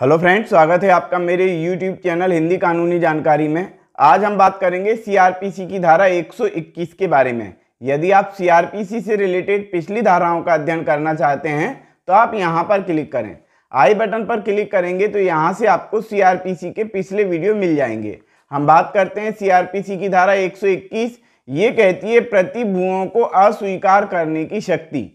Hello friends, स्वागत है आपका मेरे YouTube चैनल हिंदी कानूनी जानकारी में। आज हम बात करेंगे सीआरपीसी की धारा 121 के बारे में। यदि आप सीआरपीसी से रिलेटेड पिछली धाराओं का अध्ययन करना चाहते हैं तो आप यहां पर क्लिक करें। आई बटन पर क्लिक करेंगे तो यहां से आपको सीआरपीसी के पिछले वीडियो मिल जाएंगे। हम बात करते हैं सीआरपीसी की धारा 121। ये कहती है प्रतिभुओं को अस्वीकार करने की शक्ति,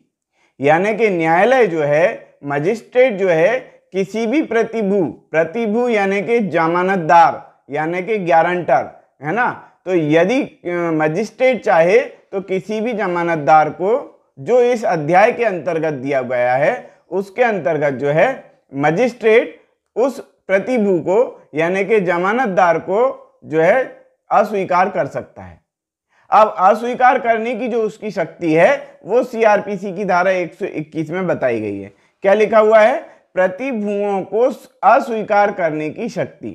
यानी कि न्यायालय जो है, मजिस्ट्रेट जो है, किसी भी प्रतिभु यानी कि जमानतदार यानी कि गारंटर है ना, तो यदि मजिस्ट्रेट चाहे तो किसी भी जमानतदार को जो इस अध्याय के अंतर्गत दिया गया है उसके अंतर्गत जो है मजिस्ट्रेट उस प्रतिभु को यानी कि जमानतदार को जो है अस्वीकार कर सकता है। अब अस्वीकार करने की जो उसकी शक्ति है वो सीआरपीसी की धारा 121 में बताई गई है। क्या लिखा हुआ है? प्रतिभुओं को अस्वीकार करने की शक्ति।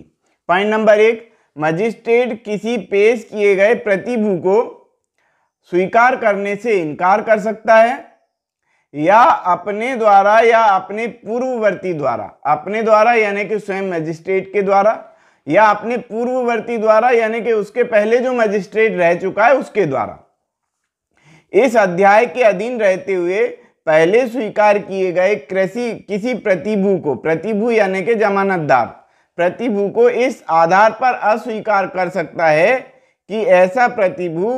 पॉइंट नंबर 1, मजिस्ट्रेट किसी पेश किए गए प्रतिभु को स्वीकार करने से इनकार कर सकता है या अपने द्वारा या अपने पूर्ववर्ती द्वारा, अपने द्वारा यानी कि स्वयं मजिस्ट्रेट के द्वारा या अपने पूर्ववर्ती द्वारा यानी कि उसके पहले जो मजिस्ट्रेट रह चुका है उसके द्वारा, इस अध्याय के अधीन रहते हुए पहले स्वीकार किए गए किसी प्रतिभु को, प्रतिभु यानी कि जमानतदार, प्रतिभु को इस आधार पर अस्वीकार कर सकता है कि ऐसा प्रतिभु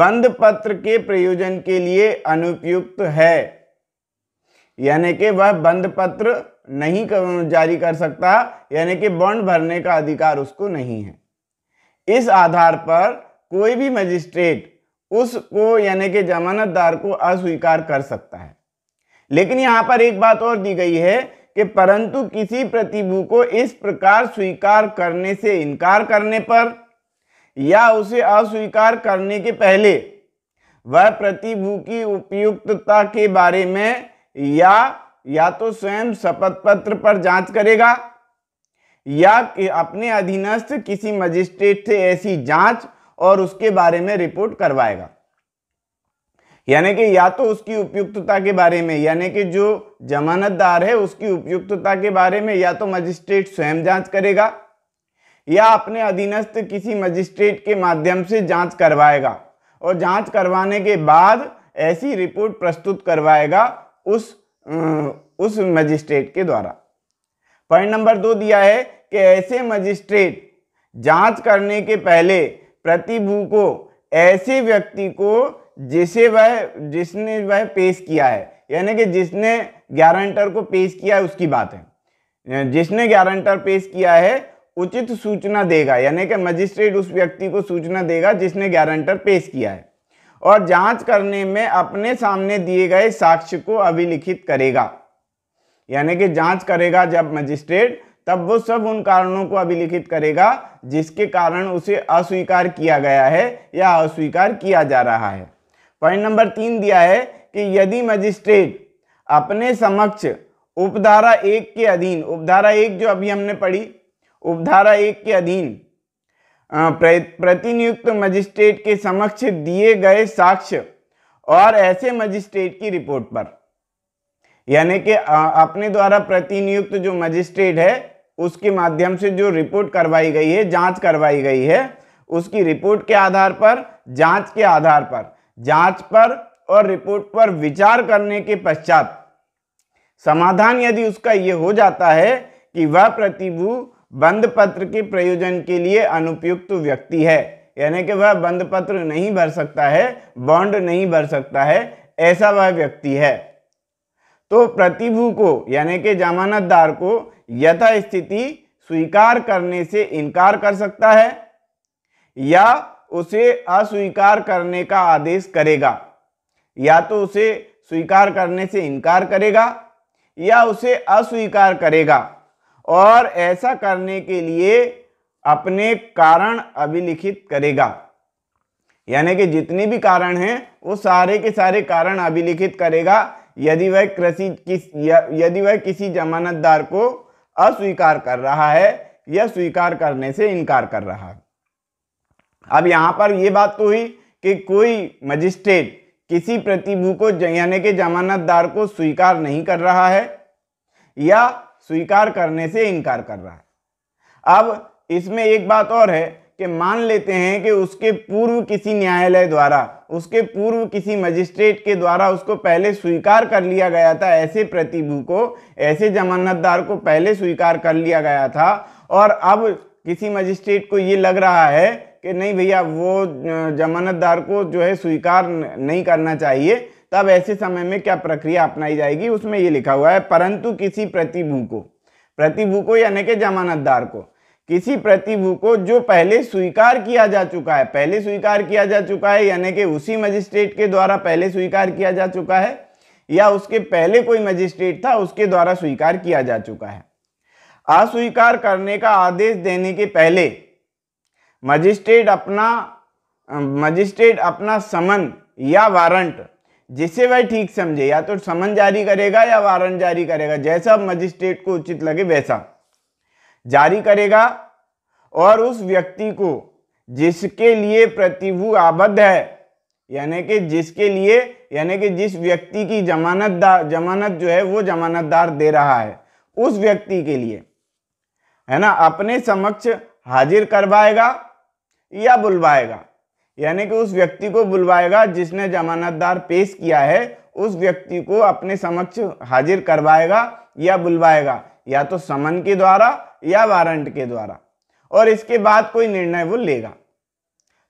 बंद पत्र के प्रयोजन के लिए अनुपयुक्त है, यानी कि वह बंद पत्र नहीं जारी कर सकता, यानी कि बॉन्ड भरने का अधिकार उसको नहीं है। इस आधार पर कोई भी मजिस्ट्रेट उसको यानी कि जमानतदार को अस्वीकार कर सकता है। लेकिन यहां पर एक बात और दी गई है कि परंतु किसी प्रतिभु को इस प्रकार स्वीकार करने से इनकार करने पर या उसे अस्वीकार करने के पहले वह प्रतिभु की उपयुक्तता के बारे में या तो स्वयं शपथ पत्र पर जांच करेगा या कि अपने अधीनस्थ किसी मजिस्ट्रेट से ऐसी जांच और उसके बारे में रिपोर्ट करवाएगा, यानी कि या तो उसकी उपयुक्तता के बारे में यानी कि जो जमानतदार है उसकी उपयुक्तता के बारे में या तो मजिस्ट्रेट स्वयं जांच करेगा या अपने अधीनस्थ किसी मजिस्ट्रेट के माध्यम से जांच करवाएगा और जांच करवाने के बाद ऐसी रिपोर्ट प्रस्तुत करवाएगा उस मजिस्ट्रेट के द्वारा। पॉइंट नंबर 2 दिया है कि ऐसे मजिस्ट्रेट जांच करने के पहले प्रतिभु को ऐसे व्यक्ति को जिसने वह पेश किया है, यानी कि जिसने गारंटर को पेश किया है उसकी बात है, जिसने गारंटर पेश किया है उचित सूचना देगा, यानी कि मजिस्ट्रेट उस व्यक्ति को सूचना देगा जिसने गारंटर पेश किया है और जांच करने में अपने सामने दिए गए साक्ष्य को अभिलिखित करेगा, यानी कि जांच करेगा जब मजिस्ट्रेट तब वो सब उन कारणों को अभिलिखित करेगा जिसके कारण उसे अस्वीकार किया गया है या अस्वीकार किया जा रहा है। पॉइंट नंबर 3 दिया है कि यदि मजिस्ट्रेट अपने समक्ष उपधारा 1 के अधीन, उपधारा 1 जो अभी हमने पढ़ी, उपधारा 1 के अधीन प्रतिनियुक्त मजिस्ट्रेट के समक्ष दिए गए साक्ष्य और ऐसे मजिस्ट्रेट की रिपोर्ट पर, यानी कि अपने द्वारा प्रतिनियुक्त जो मजिस्ट्रेट है उसके माध्यम से जो रिपोर्ट करवाई गई है, जांच करवाई गई है, उसकी रिपोर्ट के आधार पर, जांच के आधार पर, जांच पर और रिपोर्ट पर विचार करने के पश्चात समाधान यदि उसका ये हो जाता है कि वह प्रतिभु बंद पत्र के प्रयोजन के लिए अनुपयुक्त व्यक्ति है, यानी कि वह बंद पत्र नहीं भर सकता है, बॉन्ड नहीं भर सकता है, ऐसा वह व्यक्ति है, तो प्रतिभु को यानी कि जमानतदार को यथास्थिति स्वीकार करने से इनकार कर सकता है या उसे अस्वीकार करने का आदेश करेगा, या तो उसे स्वीकार करने से इनकार करेगा या उसे अस्वीकार करेगा और ऐसा करने के लिए अपने कारण अभिलिखित करेगा, यानी कि जितने भी कारण हैं वो सारे के सारे कारण अभिलिखित करेगा यदि वह किसी जमानतदार को अस्वीकार कर रहा है या स्वीकार करने से इनकार कर रहा है। अब यहां पर यह बात तो हुई कि कोई मजिस्ट्रेट किसी प्रतिभु को यानी कि जमानतदार को स्वीकार नहीं कर रहा है या स्वीकार करने से इनकार कर रहा है। अब इसमें एक बात और है कि मान लेते हैं कि उसके पूर्व किसी न्यायालय द्वारा, उसके पूर्व किसी मजिस्ट्रेट के द्वारा उसको पहले स्वीकार कर लिया गया था, ऐसे प्रतिभू को, ऐसे जमानतदार को पहले स्वीकार कर लिया गया था, और अब किसी मजिस्ट्रेट को ये लग रहा है कि नहीं भैया वो जमानतदार को जो है स्वीकार नहीं करना चाहिए, तब ऐसे समय में क्या प्रक्रिया अपनाई जाएगी? उसमें ये लिखा हुआ है, परंतु किसी प्रतिभू को यानी कि जमानतदार को, किसी प्रतिभू को जो पहले स्वीकार किया जा चुका है, पहले स्वीकार किया जा चुका है यानी कि उसी मजिस्ट्रेट के द्वारा पहले स्वीकार किया जा चुका है या उसके पहले कोई मजिस्ट्रेट था उसके द्वारा स्वीकार किया जा चुका है, अस्वीकार करने का आदेश देने के पहले मजिस्ट्रेट अपना समन या वारंट, जिसे वह ठीक समझे, या तो समन जारी करेगा या वारंट जारी करेगा, जैसा मजिस्ट्रेट को उचित लगे वैसा जारी करेगा, और उस व्यक्ति को जिसके लिए प्रतिभू आबद्ध है यानी कि जिसके लिए, यानी कि जिस व्यक्ति की जमानत जो है वो जमानतदार दे रहा है, उस व्यक्ति के लिए, है ना, अपने समक्ष हाजिर करवाएगा या बुलवाएगा, यानी कि उस व्यक्ति को बुलवाएगा जिसने जमानतदार पेश किया है, उस व्यक्ति को अपने समक्ष हाजिर करवाएगा या बुलवाएगा, या तो समन के द्वारा या वारंट के द्वारा, और इसके बाद कोई निर्णय वो लेगा।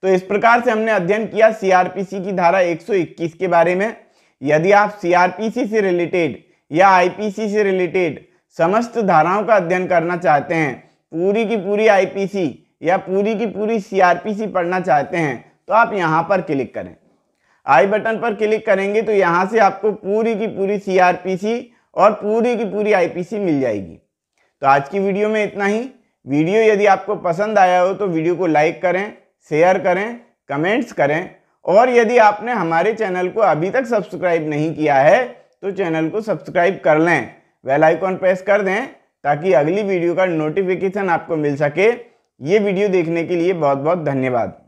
तो इस प्रकार से हमने अध्ययन किया सीआरपीसी की धारा 121 के बारे में। यदि आप सीआरपीसी से रिलेटेड या आईपीसी से रिलेटेड समस्त धाराओं का अध्ययन करना चाहते हैं, पूरी की पूरी आईपीसी या पूरी की पूरी सीआरपीसी पढ़ना चाहते हैं, तो आप यहाँ पर क्लिक करें, आई बटन पर क्लिक करेंगे तो यहाँ से आपको पूरी की पूरी सीआरपीसी और पूरी की पूरी आईपीसी मिल जाएगी। तो आज की वीडियो में इतना ही। वीडियो यदि आपको पसंद आया हो तो वीडियो को लाइक करें, शेयर करें, कमेंट्स करें, और यदि आपने हमारे चैनल को अभी तक सब्सक्राइब नहीं किया है तो चैनल को सब्सक्राइब कर लें, बेल आइकॉन प्रेस कर दें ताकि अगली वीडियो का नोटिफिकेशन आपको मिल सके। ये वीडियो देखने के लिए बहुत बहुत धन्यवाद।